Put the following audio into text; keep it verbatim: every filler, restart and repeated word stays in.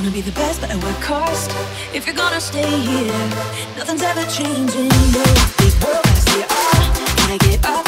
wanna be the best, but at what cost? If you're gonna stay here, nothing's ever changing. No, this world has to be all. Can I get up?